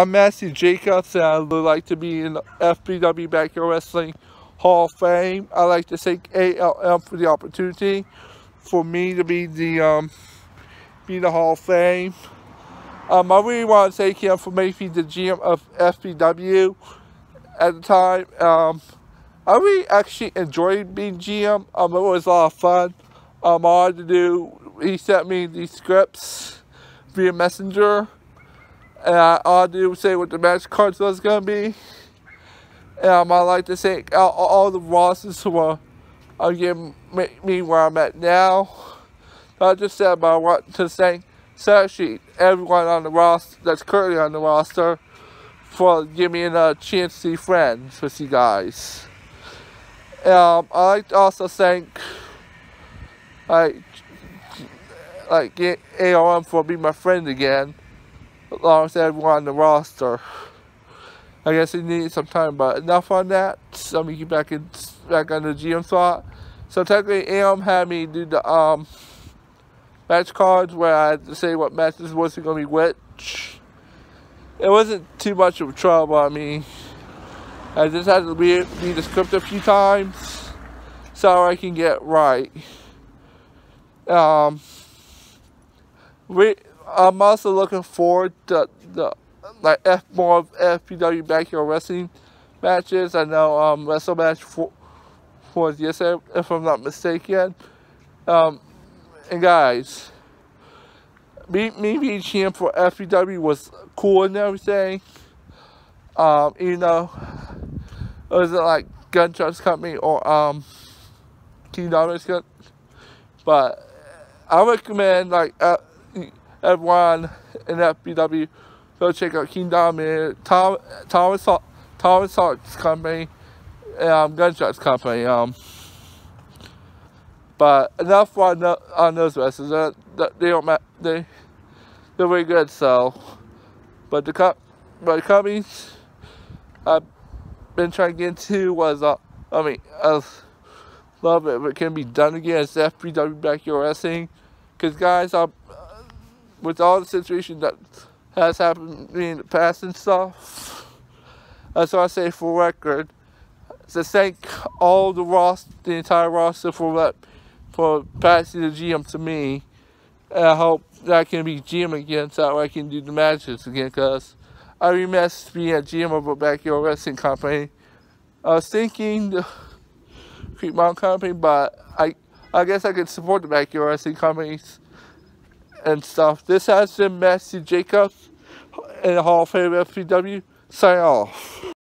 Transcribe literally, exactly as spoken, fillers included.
I'm Matthew Jacobs, and I would like to be in the F B W Backyard Wrestling Hall of Fame. I'd like to thank A L M for the opportunity for me to be the um, be the Hall of Fame. Um, I really want to thank him for making me the G M of F B W at the time. Um, I really actually enjoyed being G M. Um, it was a lot of fun. Um, all I had to do, he sent me these scripts via messenger. And I, all I did was say what the match cards was going to be. And um, I'd like to thank all, all the bosses who are uh, getting me where I'm at now. Not just that, but I want to thank actually everyone on the roster that's currently on the roster for giving me a chance to be friends with you guys. Um, I'd like to also thank like, like A O M for being my friend again, along with everyone on the roster. I guess it needed some time, but enough on that. Let me get back in, back on the G M slot. So technically, A O M had me do the um, match cards where I had to say what matches wasn't going to be which. It wasn't too much of a trouble. I mean, I just had to read, read the script a few times so I can get right. Um, we. I'm also looking forward to the like F more of F P W backyard wrestling matches. I know um wrestle match for for yesterday, if I'm not mistaken. Um, and guys, me me being champ for F P W was cool and everything. Um, you know, it wasn't like Gunshots Company or um King Diamond, but I recommend like. Uh, Everyone in F B W, go check out King Diamond, Tom, Thomas, Thomas Company, and um, Gunshots Company. Um, but enough on, the, on those wrestlers. They, they don't they they're very good. So, but the cup, but the companies I've been trying to get into was uh, I mean I love it, but it can be done again. It's F B W Backyard Wrestling, because guys, I'm. With all the situation that has happened to me in the past and stuff, that's why I say for record, to thank all the roster, the entire roster for for passing the G M to me. And I hope that I can be G M again so that way I can do the matches again, because I remiss being a G M of a backyard wrestling company. I was thinking the Crete Mountain Company, but I, I guess I could support the backyard wrestling companies and stuff. This has been Matthew Jacobs in the Hall of Fame F P W. Sign off.